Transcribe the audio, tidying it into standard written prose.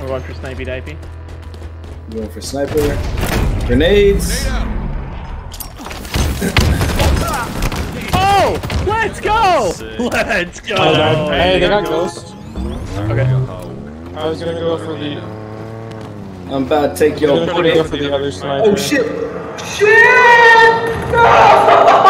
I'm going for snipey dipey. I'm going for sniper. Grenades! Oh! Let's go! Let's go! Oh, hey, they got ghosts. Okay. I was gonna go for the... I'm about to take your... I'm gonna go for the other sniper. Oh shit! Shit! No!